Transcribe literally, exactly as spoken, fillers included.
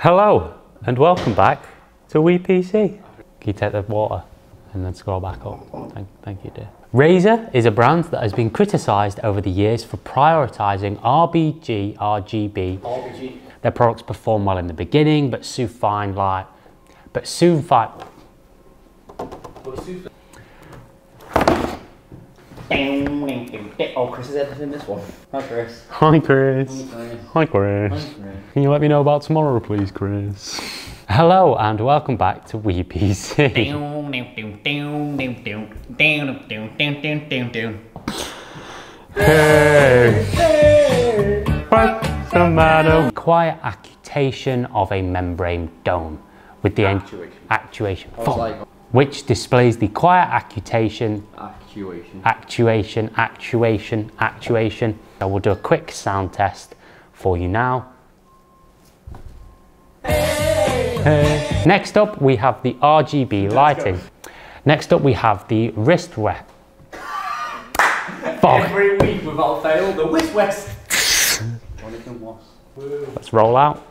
Hello and welcome back to WePC. Can you take the water and then scroll back up? Thank, thank you, dear. Razer is a brand that has been criticised over the years for prioritising R G B. Their products perform well in the beginning, but soon find light. But soon find. Oh, Chris is editing this one. Hi, Chris. Hi, Chris. Hi, Chris. Can you let me know about tomorrow, please, Chris? Hello and welcome back to WePC. Hey. Hey. What's the matter? Quiet actuation of a membrane dome with the actuation. Actuation. Actuation. Which displays the quiet actuation, actuation, actuation, actuation, actuation. I will do a quick sound test for you now. Hey. Hey. Next up, we have the R G B lighting. Next up, we have the wrist wrap. Every week without fail, the wrist west. Let's roll out.